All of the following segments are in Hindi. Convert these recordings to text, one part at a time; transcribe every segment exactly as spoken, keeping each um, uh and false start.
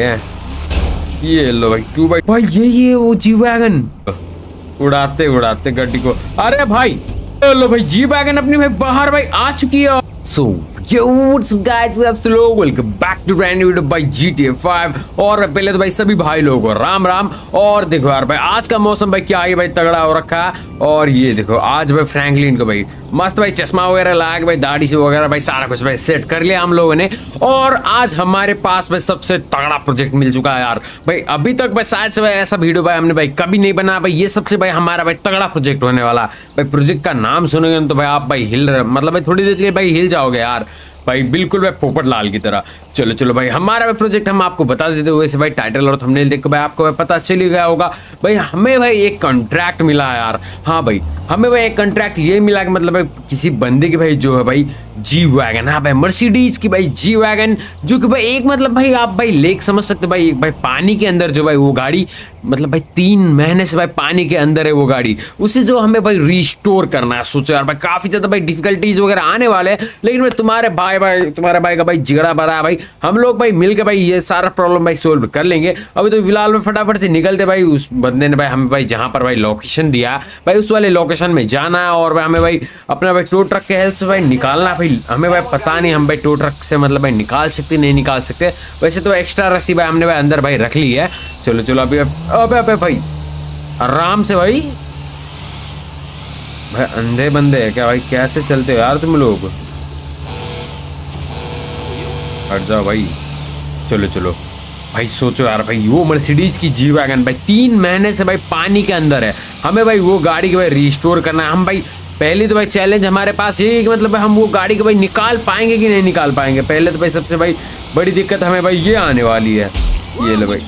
ये लो भाई टू बाई भाई ये ये वो जी वैगन उड़ाते उड़ाते गड्डी को। अरे भाई लो भाई जी वैगन अपनी भाई बाहर भाई आ चुकी है। So yo what's up guys, आप सब लोग welcome back to brand new video by G T A five. और पहले तो भाई सभी भाई लोगों को राम राम। और देखो यार भाई आज का मौसम भाई क्या है भाई तगड़ा हो रखा है। और ये देखो आज भाई फ्रैंकलिन को भाई मस्त भाई चश्मा वगैरह लगा के भाई दाढ़ी से वगैरह भाई सारा कुछ भाई सेट कर लिया हम लोगों ने। और आज हमारे पास भाई सबसे तगड़ा प्रोजेक्ट मिल चुका है यार भाई। अभी तक भाई शायद से भाई ऐसा वीडियो भाई हमने भाई कभी नहीं बनाया भाई। ये सबसे भाई हमारा भाई तगड़ा प्रोजेक्ट होने वाला भाई। प्रोजेक्ट का नाम सुनोगे तो भाई आप भाई हिल रहे मतलब भाई थोड़ी देर के लिए भाई हिल जाओगे यार भाई, बिल्कुल भाई पोपट लाल की तरह। चलो चलो भाई हमारा भाई प्रोजेक्ट हम आपको बता देते हुए से भाई टाइटल और थंबनेल देखो भाई आपको भाई पता चली गया होगा भाई। हमें भाई एक कॉन्ट्रैक्ट मिला है यार। हाँ भाई हमें भाई एक कॉन्ट्रैक्ट ये मिला कि मतलब भाई किसी बंदे की भाई जो है भाई जी वैगन, हाँ भाई मर्सिडीज की भाई जी वैगन, जो कि भाई एक मतलब भाई आप भाई लेक समझ सकते भाई, एक भाई पानी के अंदर जो भाई वो गाड़ी मतलब भाई तीन महीने से भाई पानी के अंदर है वो गाड़ी, उसे जो हमें भाई रिस्टोर करना है। सोचो यार भाई काफ़ी ज़्यादा भाई डिफिकल्टीज वगैरह आने वाले हैं, लेकिन भाई तुम्हारे भाई भाई तुम्हारे भाई का भाई जिगड़ा भरा है भाई। हम लोग भाई मिलकर भाई ये सारा प्रॉब्लम भाई सोल्व कर लेंगे। अभी तो फिलहाल में फटाफट से निकलते भाई। उस बंदे ने भाई हमें भाई जहाँ पर भाई लोकेशन दिया भाई उस वाले लोकेशन में जाना है। और भाई हमें भाई अपना भाई टो ट्रक के हेल्प से भाई निकालना है। हमें भाई पता नहीं हम भाई टो ट्रक से मतलब भाई निकाल सकते नहीं निकाल सकते। वैसे तो एक्स्ट्रा रस्सी भाई हमने भाई अंदर भाई रख ली है। चलो चलो अभी अबे अबे भाई आराम से भाई भाई अंधे बंदे है क्या भाई, कैसे चलते हो यार तुम लोग, हट जाओ भाई। चलो चलो भाई सोचो यार भाई वो मर्सिडीज की जी वैगन भाई तीन महीने से भाई पानी के अंदर है। हमें भाई वो गाड़ी को भाई रिस्टोर करना है। हम भाई पहले तो भाई चैलेंज हमारे पास यही है कि मतलब हम वो गाड़ी को भाई निकाल पाएंगे कि नहीं निकाल पाएंगे। पहले तो भाई सबसे भाई बड़ी दिक्कत हमें भाई ये आने वाली है। ये लो भाई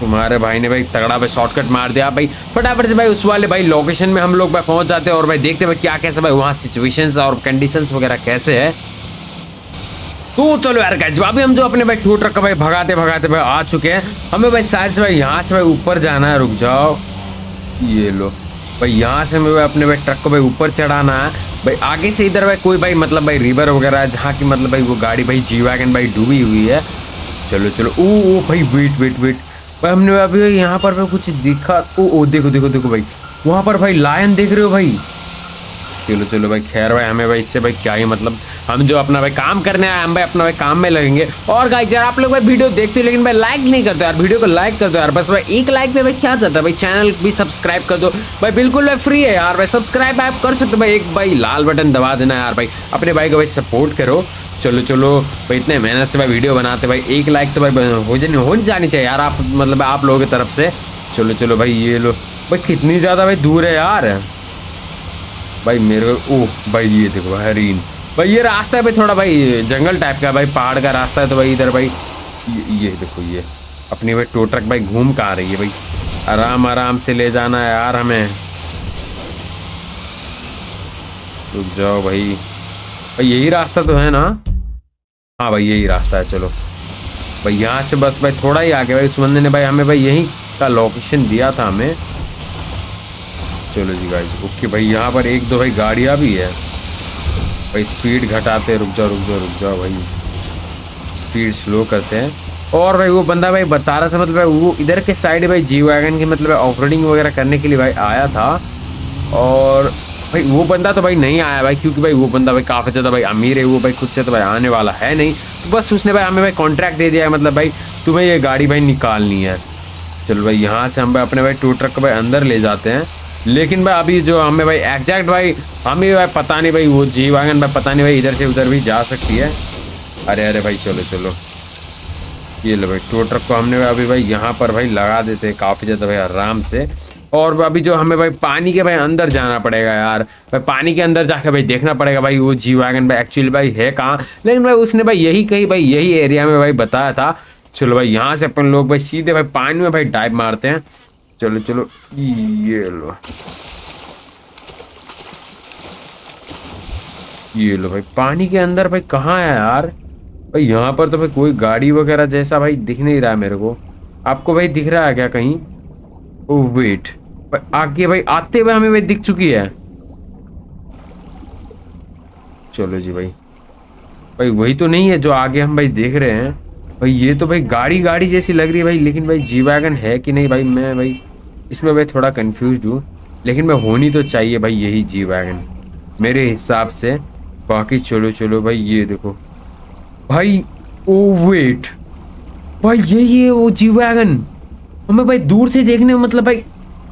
तुम्हारे भाई ने भाई तगड़ा भाई शॉर्टकट मार दिया भाई। फटाफट से भाई उस वाले भाई लोकेशन में हम लोग भाई पहुंच जाते हैं। और भाई देखते भाई क्या कैसे भाई वहाँ सिचुएशंस और कंडीशंस वगैरह कैसे है। तो चलो यार गाइस अभी हम जो अपने भाई टो ट्रक का भाई भगाते भगाते भाई आ चुके हैं। हमें भाई शायद से भाई यहाँ से भाई ऊपर जाना है। रुक जाओ ये लो भाई यहाँ से हमें भाई अपने भाई ट्रक को भाई ऊपर चढ़ाना है भाई। आगे से इधर भाई कोई भाई मतलब भाई रिवर वगैरह जहाँ की मतलब भाई वो गाड़ी भाई जी वैगन भाई डूबी हुई है। चलो चलो ओ ओ भाई वेट वेट वेट भाई हमने अभी यहाँ पर भाई कुछ दिखा। ओ ओ देखो देखो देखो भाई वहाँ पर भाई लायन देख रहे हो भाई। चलो चलो भाई खैर भाई हमें भाई इससे भाई क्या ही मतलब, हम जो अपना भाई काम करने आए हम भाई अपना भाई काम में लगेंगे। और गाइस यार आप लोग भाई वीडियो देखते हो लेकिन भाई लाइक नहीं करते यार, वीडियो को लाइक कर दो यार। बस भाई एक लाइक में भाई क्या जाता है भाई, चैनल भी सब्सक्राइब कर दो भाई, बिल्कुल भाई फ्री है यार भाई। सब्सक्राइब आप कर सकते हो भाई, एक भाई लाल बटन दबा देना यार भाई, अपने भाई को भाई सपोर्ट करो। चलो चलो भाई इतने मेहनत से भाई वीडियो बनाते भाई, एक लाइक तो भाई हो जानी हो जानी चाहिए यार आप मतलब आप लोगों की तरफ से। चलो चलो भाई ये लो भाई कितनी ज़्यादा भाई दूर है यार भाई मेरे को। ओह भाई ये देखो भाई हरीन भाई ये रास्ता है भाई थोड़ा भाई जंगल टाइप का भाई, पहाड़ का रास्ता है। तो भाई इधर भाई ये, ये देखो ये अपनी भाई टो ट्रक भाई घूम कर आ रही है भाई। आराम आराम से ले जाना है यार हमें। रुक जाओ भाई भाई यही रास्ता तो है ना, हाँ भाई यही रास्ता है। चलो भाई यहाँ से बस भाई थोड़ा ही आगे भाई उस बंदे ने भाई हमें भाई यहीं का लोकेशन दिया था हमें। चलो जी गाइस ओके भाई यहाँ पर एक दो भाई गाड़ियाँ भी है भाई। स्पीड घटाते रुक जाओ रुक जाओ रुक जाओ भाई स्पीड स्लो करते हैं। और भाई वो बंदा भाई बता रहा था मतलब भाई वो इधर के साइड भाई जी वैगन की मतलब ऑफ रोडिंग वगैरह करने के लिए भाई आया था। और भाई वो बंदा तो भाई नहीं आया भाई क्योंकि भाई वो बंदा भाई काफ़ी ज़्यादा भाई अमीर है, वो भाई खुद से तो भाई आने वाला है नहीं। तो बस उसने भाई हमें भाई कॉन्ट्रैक्ट दे दिया है मतलब भाई तुम्हें ये गाड़ी भाई निकालनी है। चलो भाई यहाँ से हम भाई अपने भाई टो ट्रक को भाई अंदर ले जाते हैं। लेकिन भाई अभी जो हमें भाई एग्जैक्ट भाई हमें भाई पता नहीं भाई वो जी वैगन भाई पता नहीं भाई इधर से उधर भी जा सकती है। अरे अरे भाई चलो चलो ये लो भाई टो ट्रक को हमने अभी भाई यहाँ पर भाई लगा देते हैं काफ़ी ज़्यादा भाई आराम से। और अभी जो हमें भाई पानी के भाई अंदर जाना पड़ेगा यार भाई, पानी के अंदर जाकर भाई देखना पड़ेगा भाई वो जी वैगन भाई एक्चुअली भाई है कहाँ। लेकिन भाई उसने भाई यही कही भाई यही एरिया में भाई बताया था। चलो भाई यहाँ से अपन लोग भाई सीधे भाई पानी में भाई डाइव मारते हैं। चलो चलो ये लो ये लो भाई पानी के अंदर भाई कहाँ है यार भाई। यहाँ पर तो भाई कोई गाड़ी वगैरह जैसा भाई दिख नहीं रहा है मेरे को, आपको भाई दिख रहा है क्या कहीं? ओह वेट भाई आगे भाई आते हुए हमें भाई दिख चुकी है। चलो जी भाई भाई वही तो नहीं है जो आगे हम भाई देख रहे हैं। भाई ये तो भाई गाड़ी गाड़ी जैसी लग रही है भाई, लेकिन भाई जी वैगन है कि नहीं भाई, मैं भाई इसमें भाई थोड़ा कंफ्यूज हूँ, लेकिन मैं होनी तो चाहिए भाई यही जी वैगन मेरे हिसाब से। बाकी चलो चलो भाई ये देखो भाई, ओ वेट भाई यही है वो जी वैगन, हमें भाई दूर से देखने में मतलब भाई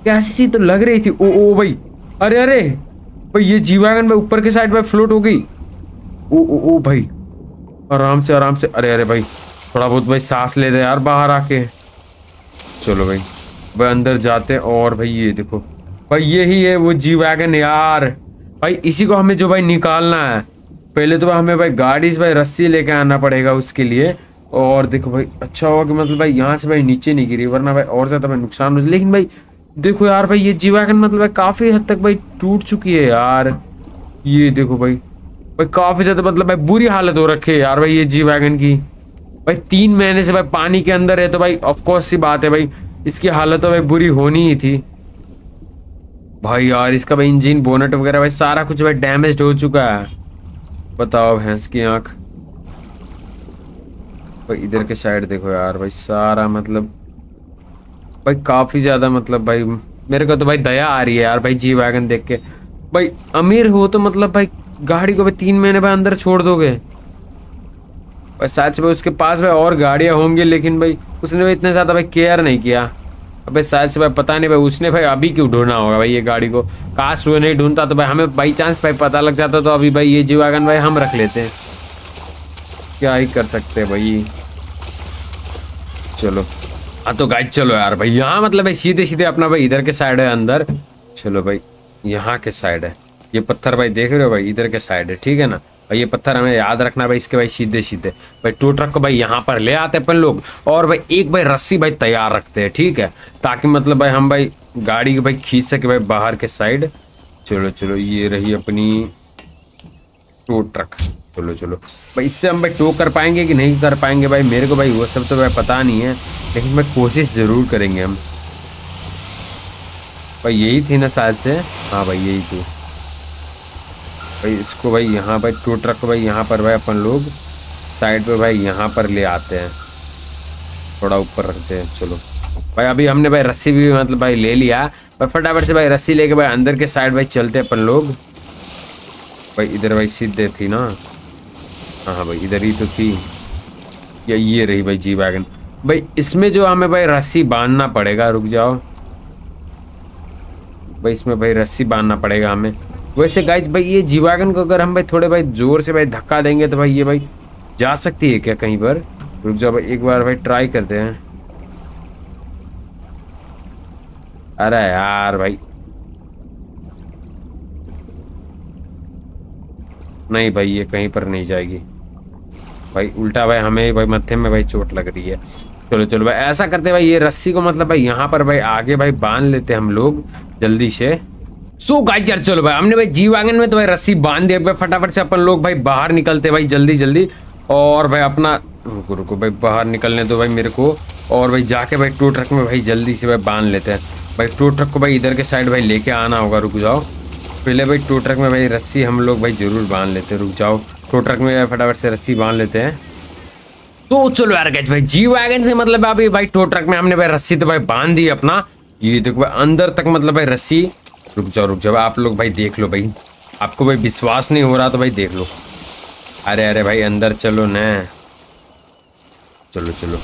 कैसी सी तो लग रही थी। ओ ओ भाई अरे अरे भाई ये जी वैगन भाई ऊपर के साइड भाई फ्लोट हो गई। ओ ओ ओ भाई आराम से आराम से, अरे अरे भाई थोड़ा बहुत भाई सांस ले दे यार बाहर आके। चलो भाई भाई अंदर जाते हैं, और भाई ये देखो भाई यही है वो जी वैगन यार, भाई इसी को हमें जो भाई निकालना है। पहले तो भाई हमें भाई गाड़ी से भाई रस्सी लेके आना पड़ेगा उसके लिए। और देखो भाई अच्छा हुआ कि मतलब भाई यहाँ से भाई नीचे नहीं गिरी, वरना भाई और ज़्यादा भाई नुकसान हो। लेकिन भाई देखो यार भाई ये जी वैगन मतलब भाई काफ़ी हद तक भाई टूट चुकी है यार, ये देखो भाई भाई काफ़ी ज़्यादा मतलब भाई बुरी हालत हो रखी है यार भाई ये जी वैगन की। भाई तीन महीने से भाई पानी के अंदर है, तो भाई ऑफकोर्स सी बात है भाई इसकी हालत तो भाई बुरी होनी ही थी भाई यार। इसका भाई इंजन बोनट वगैरह भाई सारा कुछ भाई डैमेज हो चुका है। बताओ भैंस की आंख, भाई इधर के साइड देखो यार भाई सारा मतलब भाई काफ़ी ज़्यादा मतलब भाई मेरे को तो भाई दया आ रही है यार भाई जी वैगन देख के। भाई अमीर हो तो मतलब भाई गाड़ी को भाई तीन महीने भाई अंदर छोड़ दोगे भाई, सच में उसके पास भाई और गाड़ियाँ होंगी, लेकिन भाई उसने भाई इतने ज़्यादा भाई केयर नहीं किया। अबे शायद से भाई पता नहीं भाई उसने भाई अभी क्यों ढूंढना होगा भाई ये गाड़ी को, काश वो नहीं ढूंढता तो भाई हमें बाई चांस भाई पता लग जाता तो अभी भाई ये जी वैगन भाई हम रख लेते हैं, क्या ही कर सकते हैं भाई। चलो हाँ तो गाइस चलो यार भाई यहाँ मतलब भाई सीधे सीधे अपना भाई इधर के साइड है अंदर। चलो भाई यहाँ के साइड है ये पत्थर भाई देख रहे हो भाई, इधर के साइड है ठीक है ना, और ये पत्थर हमें याद रखना भाई इसके भाई सीधे सीधे भाई टू ट्रक को भाई यहाँ पर ले आते हैं अपन लोग। और भाई एक भाई रस्सी भाई तैयार रखते हैं ठीक है, ताकि मतलब भाई हम भाई गाड़ी को भाई खींच सके भाई बाहर के साइड। चलो चलो ये रही अपनी टू ट्रक, चलो चलो भाई इससे हम भाई टो कर पाएंगे कि नहीं कर पाएंगे भाई मेरे को भाई वो सब तो भाई पता नहीं है, लेकिन भाई कोशिश ज़रूर करेंगे हम। भाई यही थी ना शायद से, हाँ भाई यही थी भाई। इसको भाई यहाँ भाई टो ट्रक को भाई यहाँ पर भाई अपन लोग साइड पे भाई यहाँ पर ले आते हैं, थोड़ा ऊपर रखते हैं। चलो भाई अभी हमने भाई रस्सी भी मतलब भाई ले लिया भाई, फटाफट से भाई रस्सी लेके भाई अंदर के साइड भाई चलते अपन लोग। भाई इधर भाई सीधे थी ना, हाँ भाई इधर ही तो थी, या ये रही भाई जी वैगन भाई, इसमें जो हमें भाई रस्सी बांधना पड़ेगा, रुक जाओ भाई इसमें भाई रस्सी बांधना पड़ेगा हमें। वैसे गाइज भाई ये जी वैगन को अगर हम भाई थोड़े भाई जोर से भाई धक्का देंगे तो भाई ये भाई जा सकती है क्या कहीं पर, रुक जाओ भाई एक बार भाई ट्राई करते हैं। अरे यार भाई नहीं भाई ये कहीं पर नहीं जाएगी भाई, उल्टा भाई हमें भाई मत्थे में भाई चोट लग रही है। चलो चलो भाई ऐसा करते भाई ये रस्सी को मतलब भाई यहाँ पर भाई आगे भाई बांध लेते हम लोग जल्दी से। सो गाइस यार चलो भाई हमने भाई जी वैगन में तो भाई रस्सी बांध दिया भाई, फटाफट से अपन लोग भाई बाहर निकलते भाई जल्दी जल्दी। और भाई अपना रुको रुको भाई बाहर निकलने दो भाई मेरे को, और भाई जाके भाई टो ट्रक में भाई जल्दी से भाई बांध लेते हैं। भाई टो ट्रक को भाई इधर के साइड भाई लेके आना होगा, रुक जाओ पहले भाई टो ट्रक में भाई रस्सी हम लोग भाई जरूर बांध लेते हैं, रुक जाओ टो ट्रक में फटाफट से रस्सी बांध लेते हैं। तो चलो यार गाइस भाई जी वैगन से मतलब अभी भाई टो ट्रक में हमने भाई रस्सी तो भाई बांध दी अपना, ये देखो भाई अंदर तक मतलब भाई रस्सी, रुक जाओ रुक जाओ आप लोग भाई देख लो भाई, आपको भाई विश्वास नहीं हो रहा तो भाई देख लो। अरे अरे भाई अंदर चलो न, चलो चलो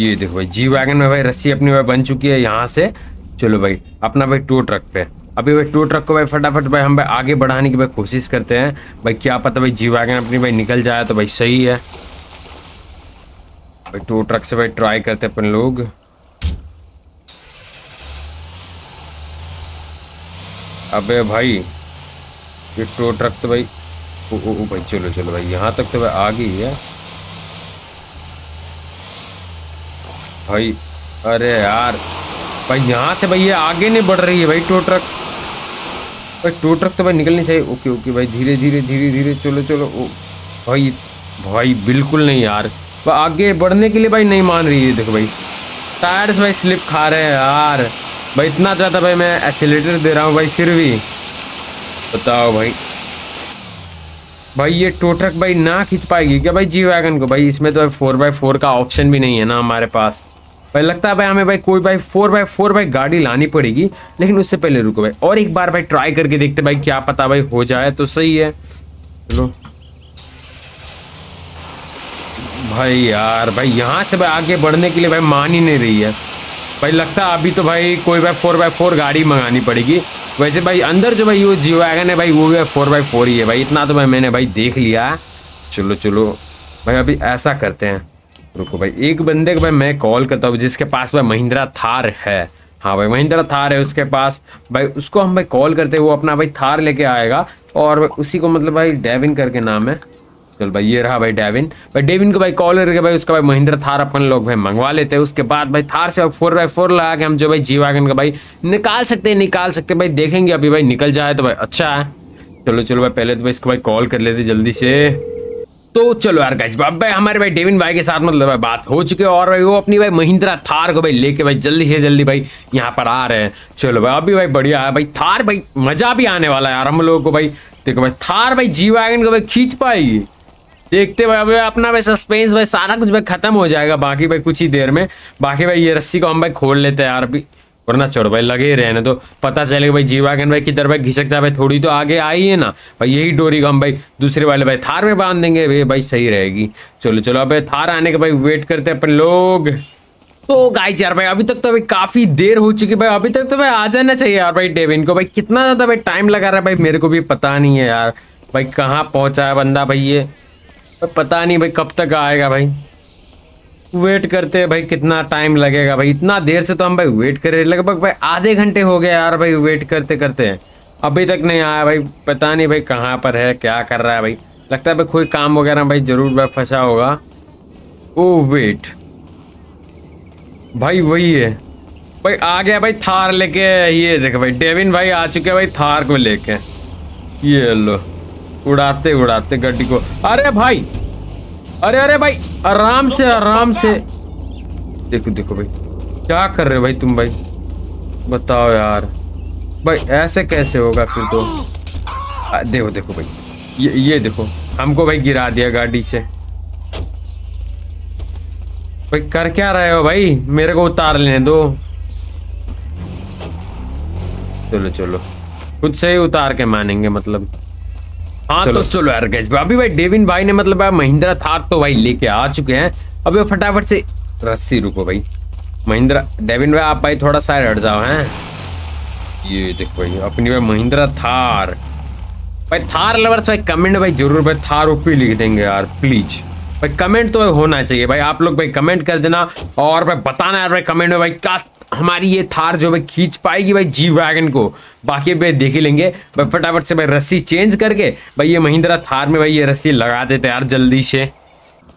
ये देखो भाई जी वैगन में भाई रस्सी अपनी भाई बन चुकी है यहाँ से। चलो भाई अपना भाई टो ट्रक पे अभी भाई टो ट्रक को भाई फटाफट भाई हम भाई आगे बढ़ाने की भाई कोशिश करते हैं, भाई क्या पता भाई जी वैगन अपनी भाई निकल जाए तो भाई सही है। भाई टो ट्रक से भाई ट्राई करते अपन लोग, अबे भाई ये टो ट्रक तो भाई ओ ओ ओ भाई चलो चलो भाई यहाँ तक तो भाई आ गई है भाई। अरे यार भाई यहाँ से भाई ये आगे नहीं बढ़ रही है भाई टो ट्रक, भाई टो ट्रक तो भाई निकलनी चाहिए। ओके ओके भाई धीरे धीरे धीरे धीरे चलो चलो, ओ भाई भाई बिल्कुल नहीं यार भाई आगे बढ़ने के लिए भाई नहीं मान रही है। देखो भाई टायर्स भाई स्लिप खा रहे हैं यार भाई, इतना ज़्यादा भाई मैं एक्सीलेटर दे रहा हूँ भाई फिर भी, बताओ भाई भाई ये टो ट्रक भाई ना खींच पाएगी क्या भाई जी वैगन को? भाई इसमें तो फोर बाई फोर का ऑप्शन भी नहीं है ना हमारे पास। भाई लगता है भाई हमें भाई कोई भाई फोर बाई फोर भाई गाड़ी लानी पड़ेगी। लेकिन उससे पहले रुको भाई और एक बार भाई ट्राई करके देखते भाई, क्या पता भाई हो जाए तो सही है। चलो भाई यार भाई यहाँ से भाई आगे बढ़ने के लिए भाई मान ही नहीं रही है। भाई लगता है अभी तो भाई कोई भाई फोर बाई फोर गाड़ी मंगानी पड़ेगी। वैसे भाई अंदर जो भाई वो जी वैगन है भाई वो भी फोर बाई फोर ही है भाई, इतना तो भाई मैंने भाई देख लिया है। चलो चलो भाई अभी ऐसा करते हैं, रुको भाई एक बंदे को भाई मैं कॉल करता हूँ जिसके पास भाई महिंद्रा थार है। हाँ भाई महिंद्रा थार है उसके पास भाई, उसको हम भाई कॉल करते हैं, वो अपना भाई थार लेके आएगा। और उसी को मतलब भाई डेविन करके नाम है। चल भाई ये रहा भाई डेविन। भाई डेविन को भाई कॉल करके भाई उसका भाई महिंद्रा थार अपन लोग भाई मंगवा लेते हैं। उसके बाद भाई थार से फोर बाई फोर लगा के हम जो भाई जी वैगन का भाई निकाल सकते हैं निकाल सकते हैं भाई, देखेंगे अभी भाई निकल जाए तो भाई अच्छा है। चलो चलो भाई पहले तो भाई इसको भाई कॉल कर लेते जल्दी से। तो चलो यार गाइस अब भाई हमारे भाई डेविन भाई के साथ मतलब भाई बात हो चुकी है और भाई वो अपनी भाई महिंद्रा थार को भाई लेके भाई जल्दी से जल्दी भाई यहाँ पर आ रहे हैं। चलो भाई अभी भाई बढ़िया है भाई थार भाई, मजा भी आने वाला है यार हम लोगों को भाई। देखो भाई थार भाई जी वैगन को भाई खींच पाएगी, देखते भाई अभी अपना भाई सस्पेंस भाई सारा कुछ भाई खत्म हो जाएगा बाकी भाई कुछ ही देर में। बाकी भाई ये रस्सी को हम भाई खोल लेते हैं यार अभी, वरना चोर भाई लगे रहे ना तो पता चलेगा भाई जी वैगन भाई किधर भाई घिसक जाए भाई, थोड़ी तो आगे आई है ना भाई। यही डोरी को हम भाई दूसरे वाले भाई थार में बांध देंगे भाई, भाई सही रहेगी। चलो चलो अब थार आने के भाई वेट करते हैं अपन लोग। तो गाइस यार भाई अभी तक तो भाई काफी देर हो चुकी भाई, अभी तक तो भाई आ जाना चाहिए यार भाई डेविन को। भाई कितना ज़्यादा भाई टाइम लगा रहा है भाई मेरे को भी पता नहीं है यार। भाई कहाँ पहुँचा है बंदा भाई, ये पता नहीं भाई कब तक आएगा भाई। वेट करते हैं भाई कितना टाइम लगेगा भाई, इतना देर से तो हम भाई वेट कर रहे, लगभग भाई आधे घंटे हो गए यार भाई वेट करते करते हैं अभी तक नहीं आया भाई। पता नहीं भाई कहाँ पर है क्या कर रहा है भाई, लगता है भाई कोई काम वगैरह भाई जरूर भाई फंसा होगा। ओ वेट भाई वही है भाई, आ गया भाई थार लेके। ये देखो भाई डेविन भाई आ चुके भाई थार को लेके, ये लो उड़ाते उड़ाते गड्डी को। अरे भाई अरे अरे भाई आराम से आराम से, देखो देखो भाई क्या कर रहे हो भाई तुम भाई, बताओ यार भाई ऐसे कैसे होगा फिर तो। आ, देखो देखो भाई ये ये देखो हमको भाई गिरा दिया गाड़ी से। भाई कर क्या रहे हो भाई, मेरे को उतार लेने दो। चलो चलो खुद से ही उतार के मानेंगे मतलब। हाँ चलो तो चलो यार गैस अभी भाई डेविन भाई ने मतलब महिंद्रा थार तो भाई लेके आ चुके हैं। अभी फटाफट से रस्सी, रुको भाई महिंद्रा डेविन भाई आप भाई थोड़ा सा हट जाओ हैं। ये देखो भाई अपनी भाई महिंद्रा थार भाई, थार लवर्स भाई कमेंट भाई जरूर भाई थार ओपी लिख देंगे यार प्लीज भाई, कमेंट तो भाई होना चाहिए भाई। आप लोग भाई कमेंट कर देना और भाई बताना यार भाई कमेंट में भाई क्या हमारी ये थार जो भाई खींच पाएगी भाई जी वैगन को। बाकी भाई देख ही लेंगे भाई, फटाफट से भाई रस्सी चेंज करके भाई ये महिंद्रा थार में भाई ये रस्सी लगा देते यार जल्दी से।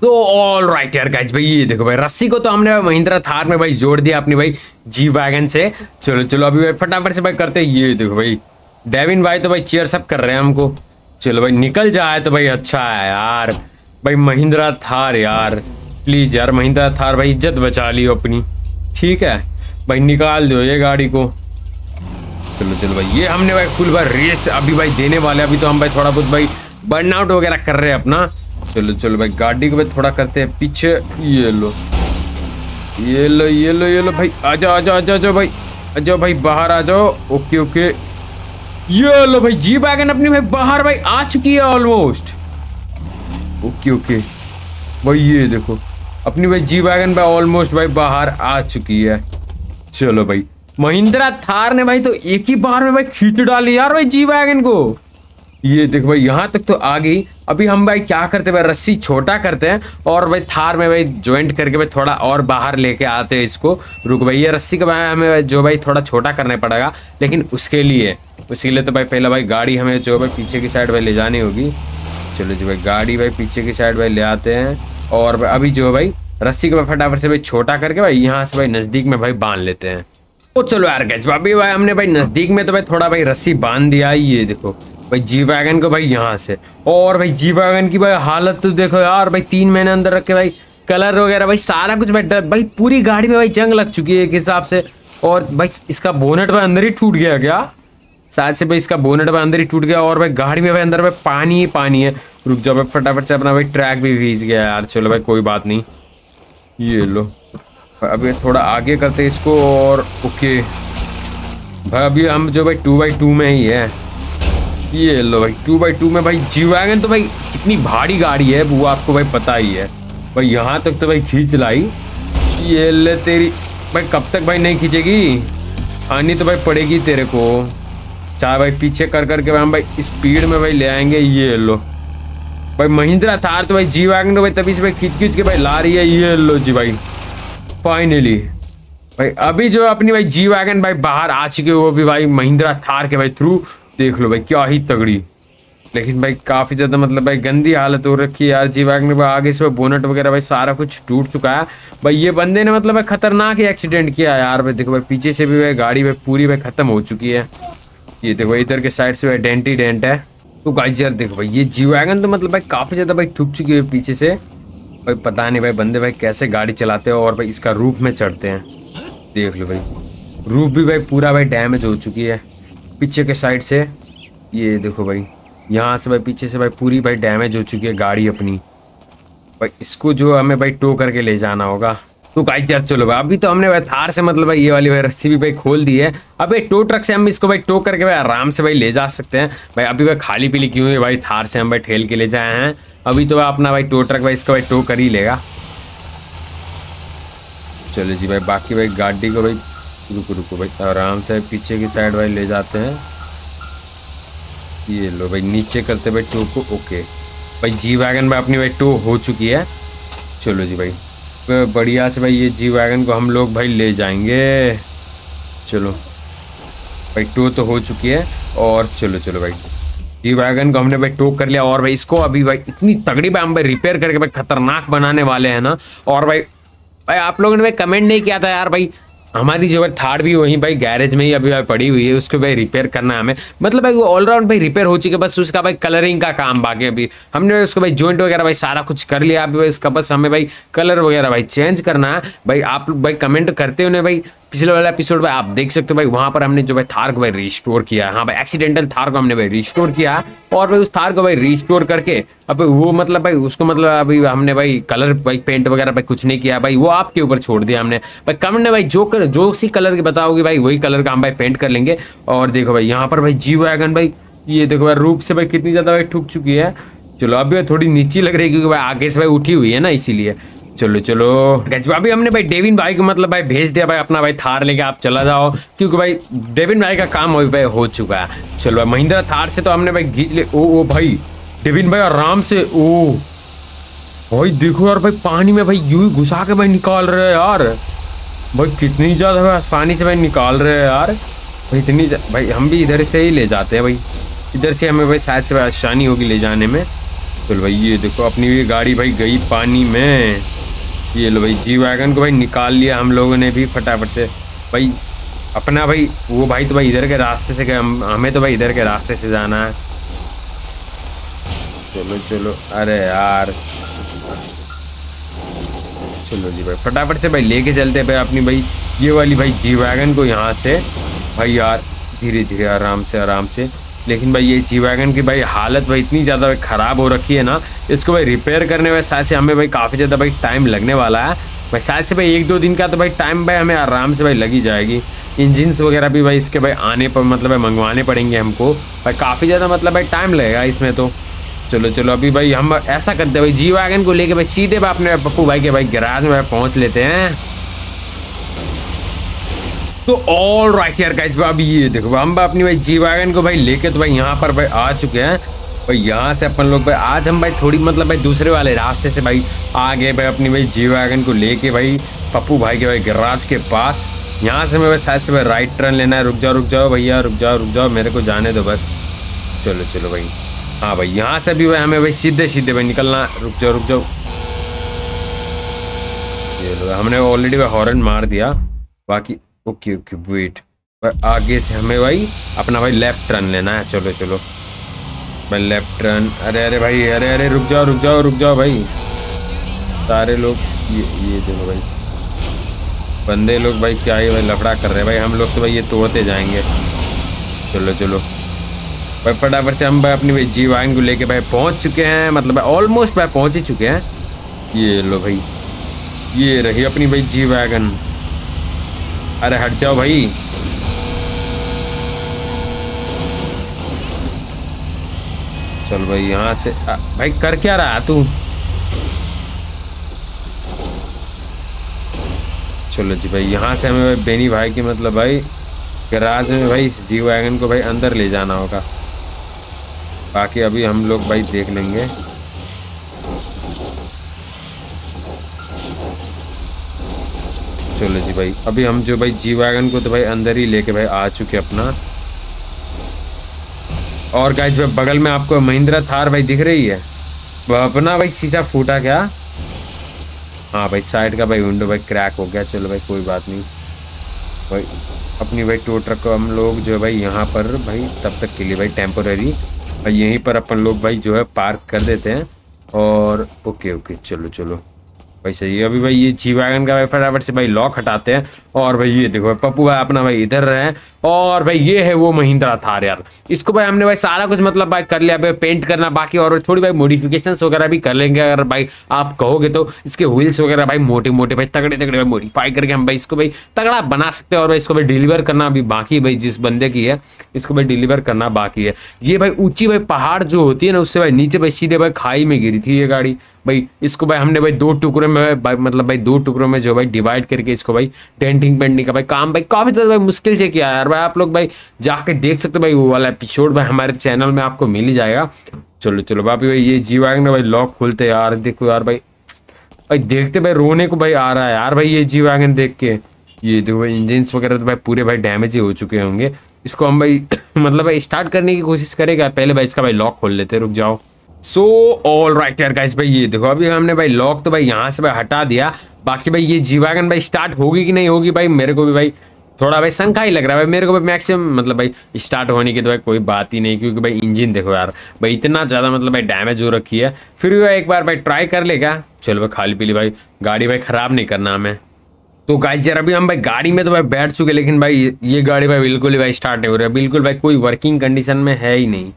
तो ऑल राइट यार गाइस भाई ये देखो भाई रस्सी को तो हमने भाई महिंद्रा थार में भाई जोड़ दिया अपनी भाई जी वैगन से। चलो चलो अभी भाई फटाफट से भाई करते। ये देखो भाई डेविन भाई तो भाई चीयर्स अप कर रहे हैं हमको। चलो भाई निकल जाए तो भाई अच्छा है यार। भाई महिंद्रा थार यार प्लीज यार महिंद्रा थार भाई इज्जत बचा लियो अपनी, ठीक है भाई निकाल दो ये गाड़ी को। चलो चलो भाई ये हमने भाई फुल भाई रेस अभी भाई देने वाले। अभी तो हम भाई थोड़ा बहुत भाई बर्नआउट वगैरह कर रहे हैं अपना। चलो चलो भाई गाड़ी को भाई थोड़ा करते हैं पीछे। ये लो ये लो ये लो ये लो भाई आ जाओ आ जाओ आ जाओ जाओ भाई आ जाओ भाई बाहर आ जाओ। ओके ओके ये लो भाई जी वैगन अपनी भाई बाहर भाई आ चुकी है ऑलमोस्ट। ओके ओके भाई ये देखो अपनी भाई जी वैगन भाई ऑलमोस्ट भाई बाहर आ चुकी है। चलो भाई महिंद्रा थार ने भाई तो एक ही बार में भाई खींच डाली यार भाई जी वैगन को। ये देखो भाई यहाँ तक तो आ गई। अभी हम भाई क्या करते हैं भाई रस्सी छोटा करते हैं और भाई थार में भाई ज्वाइंट करके भाई थोड़ा और बाहर लेके आते हैं इसको। रुको भाई ये रस्सी का भाई हमें जो भाई थोड़ा छोटा करना पड़ेगा, लेकिन उसके लिए उसके लिए तो भाई पहला भाई गाड़ी हमें जो भाई पीछे की साइड भाई ले जानी होगी। चलो जी भाई गाड़ी भाई पीछे की साइड भाई ले आते हैं और अभी जो भाई रस्सी को फटाफट से भाई छोटा करके भाई यहाँ से भाई नज़दीक में भाई बांध लेते हैं। तो चलो यार गैस अभी भाई हमने भाई नज़दीक में तो भाई थोड़ा भाई रस्सी बांध दिया। ये देखो भाई जी वैगन को भाई यहाँ से, और भाई जी वैगन की भाई हालत तो देखो यार भाई तीन महीने अंदर रख के भाई कलर वगैरह भाई सारा कुछ भाई भाई पूरी गाड़ी में भाई जंग लग चुकी है एक हिसाब से। और भाई इसका बोनेट भाई अंदर ही टूट गया क्या? शायद से भाई इसका बोनेट भाई अंदर ही टूट गया और भाई गाड़ी में भाई अंदर भाई पानी ही पानी है। रुक जाओ भाई फटाफट से। अपना भाई ट्रैक भी भीज गया यार, चलो भाई कोई बात नहीं। ये लो अभी थोड़ा आगे करते इसको और ओके भाई अभी हम जो भाई टू बाई टू में ही है। ये लो भाई टू बाई टू में भाई जी-वैगन तो भाई कितनी भारी गाड़ी है वो आपको भाई पता ही है भाई। यहाँ तक तो भाई खींच लाई, ये ले तेरी भाई कब तक भाई नहीं खींचेगी, आनी तो भाई पड़ेगी तेरे को। चाहे भाई पीछे कर करके भाई हम भाई स्पीड में भाई ले आएंगे। ये लो भाई महिंद्रा थार तो भाई जी-वैगन भाई तभी से भाई खींच खींच के भाई ला रही है। ये लो जी भाई फाइनली भाई अभी जो अपनी भाई जी-वैगन भाई बाहर आ चुके हो भी भाई महिंद्रा थार के भाई थ्रू। देख लो भाई क्या ही तगड़ी, लेकिन भाई काफ़ी ज़्यादा मतलब भाई गंदी हालत हो रखी है यार जी-वैगन भाई। आगे से भाई बोनट वगैरह भाई सारा कुछ टूट चुका है भाई। ये बंदे ने मतलब भाई खतरनाक ही एक्सीडेंट किया यार भाई। देखो भाई पीछे से भी भाई गाड़ी भाई पूरी भाई ख़त्म हो चुकी है। ये देखो इधर के साइड से भाई डेंट ही डेंट है। तो गाइस यार देखो भाई ये जी-वैगन तो मतलब भाई काफ़ी ज़्यादा भाई ठुक चुकी है पीछे से भाई। पता नहीं भाई बंदे भाई कैसे गाड़ी चलाते हैं और भाई इसका रूफ में चढ़ते हैं। देख लो भाई रूफ भी भाई पूरा भाई डैमेज हो चुकी है पीछे के साइड से। ये देखो भाई यहाँ से भाई पीछे से भाई पूरी भाई डैमेज हो चुकी है गाड़ी अपनी भाई। इसको जो हमें भाई टो करके ले जाना होगा। तो गाइस यार चलो भाई अभी तो हमने भाई थार से मतलब भाई ये वाली भाई रस्सी भी भाई खोल दी है। अब भाई टो ट्रक से हम इसको भाई टो करके भाई आराम से भाई ले जा सकते हैं भाई। अभी भाई खाली पीली क्यों है भाई, थार से हम भाई ठेल के ले जाए हैं। अभी तो भाई अपना भाई टो ट्रक भाई इसका भाई टो कर ही लेगा। चलो जी भाई बाकी भाई गाड़ी को भाई रुको रुको भाई आराम से पीछे की साइड भाई ले जाते हैं। ये लो भाई नीचे करते भाई टो को। ओके भाई जी-वैगन भाई अपनी भाई टो हो चुकी है। चलो जी भाई बढ़िया से भाई ये जी-वैगन को हम लोग भाई ले जाएंगे। चलो भाई टो तो हो चुकी है और चलो चलो भाई जी-वैगन को हमने भाई टो कर लिया। और भाई इसको अभी भाई इतनी तगड़ी भाई हम भाई रिपेयर करके भाई खतरनाक बनाने वाले हैं ना। और भाई भाई आप लोगों ने भाई कमेंट नहीं किया था यार भाई, हमारी जो है थार भी वहीं भाई गैरेज में ही अभी भाई पड़ी हुई है, उसको भाई रिपेयर करना है हमें। मतलब भाई वो ऑलराउंड भाई रिपेयर हो चुकी है, बस उसका भाई कलरिंग का काम बाकी। अभी हमने उसको भाई जॉइंट वगैरह भाई सारा कुछ कर लिया। अभी भाई उसका बस हमें भाई कलर वगैरह भाई चेंज करना है भाई। आप भाई कमेंट करते हो ना भाई, पिछले वाला एपिसोड भाई आप देख सकते हो भाई, वहाँ पर हमने जो भाई थार को भाई रिस्टोर किया। हाँ भाई एक्सीडेंटल थार को हमने भाई रिस्टोर किया और भाई उस थार को भाई रिस्टोर करके अब वो मतलब भाई उसको मतलब अभी हमने भाई कलर भाई पेंट वगैरह भाई कुछ नहीं किया भाई, वो आपके ऊपर छोड़ दिया हमने भाई। कमेंट में भाई जो कर जो सी कलर के बताओगे भाई वही कलर का हम भाई पेंट कर लेंगे। और देखो भाई यहाँ पर भाई जी-वैगन भाई ये देखो भाई रूप से भाई कितनी ज़्यादा भाई ठुक चुकी है। चलो अभी थोड़ी नीची लग रही है क्योंकि भाई आगे से भाई उठी हुई है ना इसीलिए। चलो चलो अभी हमने भाई डेविन भाई को मतलब भाई भेज दिया भाई अपना भाई थार लेके आप चला जाओ, क्योंकि भाई डेविन भाई का काम अभी भाई हो चुका है। चलो भाई महिंद्रा थार से तो हमने भाई घींच ले। ओ ओ भाई डेविन भाई आराम से ओ भाई देखो यार भाई पानी में भाई यूं ही घुसा के भाई निकाल रहे हैं यार भाई। कितनी ज़्यादा भाई आसानी से भाई निकाल रहे हैं यार भाई, इतनी भाई हम भी इधर से ही ले जाते हैं भाई, इधर से हमें भाई शायद से भाई आसानी होगी ले जाने में। चलो भाई ये देखो अपनी भी गाड़ी भाई गई पानी में। ये लो भाई जी-वैगन को भाई निकाल लिया हम लोगों ने भी फटाफट से भाई अपना भाई। वो भाई तो भाई इधर के रास्ते से गए, हमें तो भाई इधर के रास्ते से जाना है। चलो चलो अरे यार चलो जी भाई फटाफट से भाई लेके चलते हैं भाई अपनी भाई ये वाली भाई जी-वैगन को यहाँ से भाई यार धीरे धीरे आराम से आराम से। लेकिन भाई ये जी-वैगन की भाई हालत भाई इतनी ज़्यादा भाई ख़राब हो रखी है ना, इसको भाई रिपेयर करने में शायद से हमें भाई काफ़ी ज़्यादा भाई टाइम लगने वाला है भाई। शायद से भाई एक दो दिन का तो भाई टाइम भाई हमें आराम से भाई लगी जाएगी। इंजिन्स वगैरह भी भाई इसके भाई आने पर मतलब भाई मंगवाने पड़ेंगे हमको भाई, काफ़ी ज़्यादा मतलब भाई टाइम लगेगा इसमें तो। चलो चलो अभी भाई हम ऐसा करते हैं भाई जी-वैगन को लेके भाई सीधे भाई अपने पप्पू भाई के भाई गैराज में भाई पहुँच लेते हैं। तो ऑल राइट यार गाइस भाई अभी ये देखो हम भाई अपनी भाई जी-वैगन को भाई लेके तो भाई यहाँ पर भाई आ चुके हैं भाई। यहाँ से अपन लोग भाई आज हम भाई थोड़ी मतलब भाई दूसरे वाले रास्ते से भाई आ गए भाई अपनी भाई जी-वैगन को लेके भाई पप्पू भाई के भाई गैराज के पास। यहाँ से हमें भाई शायद से भाई राइट टर्न लेना है। रुक जाओ रुक जाओ भैया रुक जाओ रुक जाओ मेरे को जाने दो बस। चलो चलो भाई हाँ भाई यहाँ से भी भाई हमें भाई सीधे सीधे भाई निकलना। रुक जाओ रुक जाओ चलो हमने ऑलरेडी भाई हॉर्न मार दिया बाकी। ओके ओके वेट पर आगे से हमें भाई अपना भाई लेफ़्ट टर्न लेना है। चलो चलो भाई लेफ़्ट टर्न। अरे अरे भाई अरे अरे रुक जाओ रुक जाओ रुक जाओ भाई सारे लोग ये ये देखो भाई बंदे लोग भाई क्या ये भाई लफड़ा कर रहे हैं भाई, हम लोग तो भाई ये तोड़ते जाएंगे। चलो चलो भाई फटाफट से हम भाई अपनी भाई जी वाइन को लेके भाई पहुंच चुके हैं, मतलब ऑलमोस्ट भाई पहुंच ही चुके हैं। ये लो भाई, ये रही अपनी भाई जी वैगन। अरे हट जाओ भाई, चल भाई यहाँ से। आ, भाई कर क्या रहा तू? चलो जी भाई यहाँ से हमें भाई बेनी भाई की मतलब भाई गैराज में भाई इस जी वैगन को भाई अंदर ले जाना होगा, बाकी अभी हम लोग भाई देख लेंगे। चलो जी भाई अभी हम जो भाई जी वैगन को तो भाई अंदर ही लेके भाई आ चुके अपना। और गाइस भाई बगल में आपको महिंद्रा थार भाई दिख रही है, वह अपना भाई शीशा फूटा क्या? हाँ भाई साइड का भाई विंडो भाई क्रैक हो गया। चलो भाई कोई बात नहीं भाई, अपनी भाई टो ट्रक को हम लोग जो है भाई यहाँ पर भाई तब तक के लिए भाई टेम्पोरेरी यहीं पर अपन लोग भाई जो है पार्क कर देते हैं। और ओके ओके चलो चलो भाई सही है। अभी भाई ये जी वैगन का भाई फटाफट से भाई लॉक हटाते हैं। और भाई ये देखो पप्पू भाई अपना भाई इधर रहे। और भाई ये है वो महिंद्रा थार यार, इसको भाई हमने भाई सारा कुछ मतलब भाई कर लिया, भाई पेंट करना बाकी और थोड़ी भाई मॉडिफिकेशंस वगैरह भी कर लेंगे अगर भाई आप कहोगे तो। इसके व्हील्स वगैरह भाई मोटे मोटे भाई तगड़े तगड़े भाई मॉडिफाई करके हम भाई इसको भाई तगड़ा बना सकते हैं। और भाई इसको भाई डिलीवर करना अभी बाकी भाई जिस बंदे की है इसको भाई डिलीवर करना बाकी है। ये भाई ऊँची भाई पहाड़ जो होती है ना उससे भाई नीचे भाई सीधे भाई खाई में गिरी थी ये गाड़ी भाई। इसको भाई हमने भाई दो टुकड़ों में भाई मतलब भाई दो टुकड़ों में जो भाई डिवाइड करके इसको भाई डेंटिंग पेंटिंग का भाई काम भाई काफ़ी ज़्यादा भाई मुश्किल से किया यार भाई। आप लोग भाई जाके देख सकते हो भाई, वो वाला एपिसोड भाई हमारे चैनल में आपको मिल ही जाएगा। चलो चलो भाभी भाई ये जी वैगन भाई लॉक खोलते यार। देखो यार भाई भाई देखते भाई रोने को भाई आ रहा है यार भाई ये जी वैगन देख के। ये देखो भाई इंजन्स वगैरह तो भाई पूरे भाई डैमेज हो चुके होंगे। इसको हम भाई मतलब भाई स्टार्ट करने की कोशिश करेगा, पहले भाई इसका भाई लॉक खोल लेते, रुक जाओ। सो ऑल राइट यार गाइस भाई ये देखो अभी हमने भाई लॉक तो भाई यहाँ से भाई हटा दिया। बाकी भाई ये जी वैगन भाई स्टार्ट होगी कि नहीं होगी भाई मेरे को भी भाई थोड़ा भाई शंका ही लग रहा है भाई मेरे को भाई। मैक्सिमम मतलब भाई स्टार्ट होने की तो भाई कोई बात ही नहीं, क्योंकि भाई इंजन देखो यार भाई इतना ज़्यादा मतलब भाई डैमेज हो रखी है, फिर भी भाई एक बार भाई ट्राई कर लेगा। चलो भाई खाली पीली भाई गाड़ी भाई ख़राब नहीं करना हमें। तो गाइस यार अभी हम भाई गाड़ी में तो भाई बैठ चुके, लेकिन भाई ये गाड़ी भाई बिल्कुल ही भाई स्टार्ट नहीं हो रही है, बिल्कुल भाई कोई वर्किंग कंडीशन में है ही नहीं।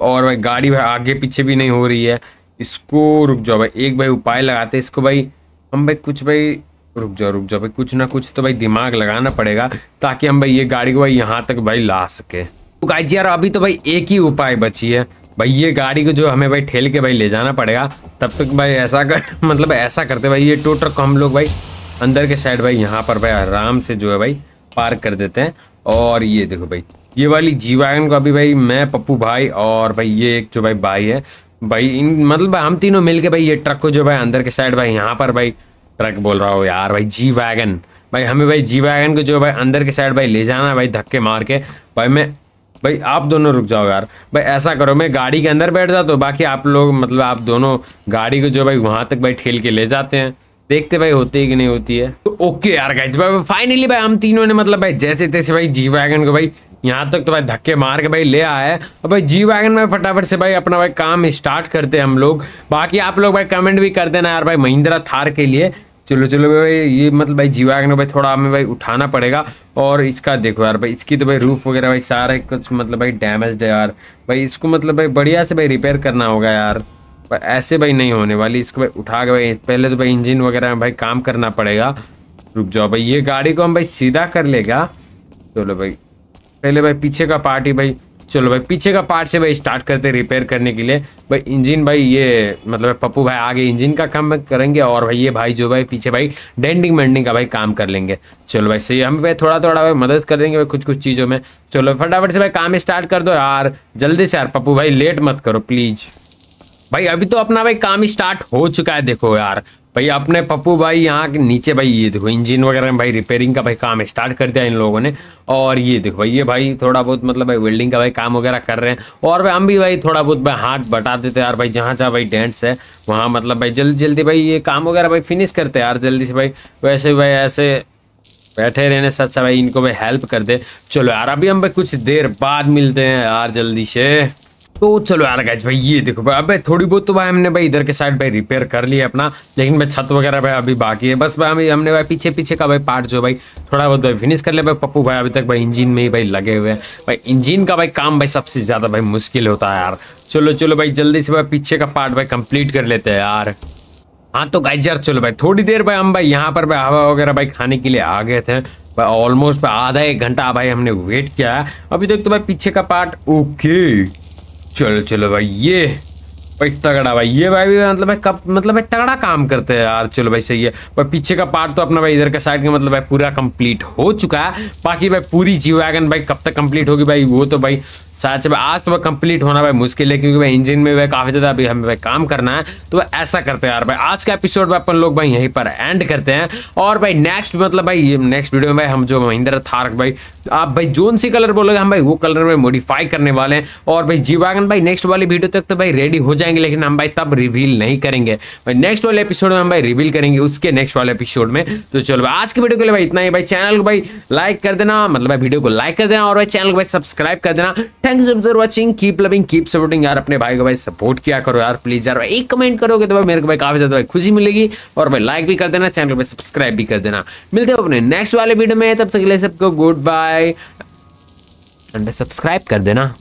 और भाई गाड़ी भाई आगे पीछे भी नहीं हो रही है। इसको रुक जाओ भाई एक भाई उपाय लगाते हैं इसको भाई हम भाई कुछ भाई रुक जाओ रुक जाओ भाई कुछ ना कुछ तो भाई दिमाग लगाना पड़ेगा ताकि हम भाई ये गाड़ी को भाई यहाँ तक भाई ला सके। तो गाइस यार अभी तो भाई एक ही उपाय बची है भाई, ये गाड़ी को जो हमें भाई ठेल के भाई ले जाना पड़ेगा। तब तक भाई ऐसा कर मतलब ऐसा करते भाई ये टो ट्रक को हम लोग भाई अंदर के साइड भाई यहाँ पर भाई आराम से जो है भाई पार्क कर देते हैं। और ये देखो भाई ये वाली जी वैगन को अभी भाई मैं पप्पू भाई और भाई ये एक जो भाई भाई है भाई इन मतलब हम तीनों मिलके भाई ये ट्रक को जो भाई अंदर के साइड भाई यहाँ पर भाई ट्रक बोल रहा हो यार भाई जी वैगन भाई हमें भाई जी वैगन को जो भाई अंदर के साइड भाई ले जाना है भाई धक्के मार के। भाई मैं भाई आप दोनों रुक जाओ यार भाई, ऐसा करो मैं गाड़ी के अंदर बैठ जाता हूँ, बाकी आप लोग मतलब आप दोनों गाड़ी को जो भाई वहाँ तक भाई ठेल के ले जाते हैं, देखते भाई होती है कि नहीं होती है। तो ओके यार गाइस भाई फाइनली भाई हम तीनों ने मतलब भाई जैसे तैसे भाई जी वैगन को भाई यहाँ तक तो भाई धक्के मार के भाई ले आया है। और भाई जी वैगन में फटाफट से भाई अपना भाई काम स्टार्ट करते हैं हम लोग। बाकी आप लोग भाई कमेंट भी कर देना यार भाई महिंद्रा थार के लिए। चलो चलो भाई ये मतलब भाई जी वैगन को भाई थोड़ा हमें भाई उठाना पड़ेगा। और इसका देखो यार भाई इसकी तो भाई रूफ वगैरह भाई सारा कुछ मतलब भाई डैमेज है यार भाई, इसको मतलब भाई बढ़िया से भाई रिपेयर करना होगा यार, ऐसे भाई नहीं होने वाली। इसको भाई उठा के भाई पहले तो भाई इंजन वगैरह में भाई काम करना पड़ेगा। रुक जाओ भाई ये गाड़ी को हम भाई सीधा कर लेगा। चलो भाई पहले भाई पीछे का पार्ट ही भाई चलो भाई पीछे का पार्ट से भाई स्टार्ट करते रिपेयर करने के लिए। भाई इंजन भाई ये मतलब पप्पू भाई आगे इंजन का काम करेंगे और भाई ये भाई जो भाई पीछे भाई डेंटिंग मेंटिंग का भाई काम कर लेंगे। चलो भाई सही हम भाई थोड़ा थोड़ा भाई मदद कर देंगे भाई कुछ कुछ चीज़ों में। चलो फटाफट से भाई काम स्टार्ट कर दो यार जल्दी से यार, पप्पू भाई लेट मत करो प्लीज़। भाई अभी तो अपना भाई काम स्टार्ट हो चुका है। देखो यार भाई अपने पप्पू भाई यहाँ के नीचे भाई ये देखो इंजन वगैरह में भाई रिपेयरिंग का भाई काम स्टार्ट कर दिया इन लोगों ने। और ये देखो भाई ये भाई थोड़ा बहुत मतलब भाई वेल्डिंग का भाई काम वगैरह कर रहे हैं। और भाई हम भी भाई थोड़ा बहुत भाई हाथ बटा देते हैं यार भाई, जहाँ जहाँ भाई डेंट्स है वहाँ मतलब भाई जल्दी जल्दी भाई ये काम वगैरह भाई फिनिश करते हैं यार जल्दी से भाई। वैसे भाई ऐसे बैठे रहने से अच्छा भाई इनको भाई हेल्प कर दे। चलो यार अभी हम भाई कुछ देर बाद मिलते हैं यार जल्दी से। तो चलो यार गाइस भाई ये देखो भाई, अबे थोड़ी बहुत तो भाई हमने भाई इधर के साइड भाई रिपेयर कर लिया अपना, लेकिन भाई छत वगैरह भाई अभी बाकी है। बस भाई हमने भाई पीछे पीछे का भाई पार्ट जो भाई थोड़ा बहुत भाई फिनिश कर लिया भाई। पप्पू भाई अभी तक भाई इंजन में ही भाई लगे हुए हैं भाई। इंजन का भाई काम भाई सबसे ज़्यादा भाई मुश्किल होता है यार। चलो चलो भाई जल्दी से भाई पीछे का पार्ट भाई कंप्लीट कर लेते हैं यार। हाँ तो गाइस यार चलो भाई थोड़ी देर भाई हम भाई यहाँ पर भाई हवा वगैरह भाई खाने के लिए आ गए थे। ऑलमोस्ट आधा एक घंटा भाई हमने वेट किया है अभी तक, तो भाई पीछे का पार्ट ओके। चलो चलो भाई ये भाई तगड़ा भाई, ये भाई भी मतलब भाई कब मतलब भाई तगड़ा काम करते हैं यार। चलो भाई सही है भाई। पीछे का पार्ट तो अपना भाई इधर के साइड का मतलब भाई पूरा कंप्लीट हो चुका है। बाकी भाई पूरी जी वैगन भाई कब तक कंप्लीट होगी भाई वो तो भाई शायद से भाई आज तो भाई कंप्लीट होना भाई मुश्किल है, क्योंकि भाई इंजन में भाई काफ़ी ज़्यादा अभी हमें भाई काम करना है। तो भाई ऐसा करते हैं यार भाई आज का एपिसोड भाई अपन लोग भाई यहीं पर एंड करते हैं। और भाई नेक्स्ट मतलब भाई नेक्स्ट वीडियो में भाई हम जो महिंद्रा थार भाई आप भाई जोन सी कलर बोलोगे हम भाई वो कलर में मॉडिफाई करने वाले हैं। और भाई जी वैगन भाई नेक्स्ट वाली वीडियो तक तो भाई रेडी हो जाएंगे, लेकिन हम भाई तब रिवील नहीं करेंगे भाई। नेक्स्ट वाले एपिसोड में हम भाई रिवील करेंगे उसके नेक्स्ट वाले एपिसोड में। तो चलो भाई आज की वीडियो के लिए भाई इतना ही भाई। चैनल को भाई लाइक कर देना, मतलब भाई वीडियो को लाइक कर देना और भाई चैनल को भाई सब्सक्राइब कर देना। Thanks for watching, keep loving keep supporting यार। अपने भाई को भाई सपोर्ट किया करो यार प्लीज यार। एक कमेंट करोगे तो भाई मेरे को भाई काफी ज्यादा खुशी मिलेगी, और भाई लाइक भी कर देना, चैनल पे सब्सक्राइब भी कर देना। मिलते हैं अपने नेक्स्ट वाले वीडियो में, तब तक के लिए सबको गुड बाय एंड सब्सक्राइब कर देना।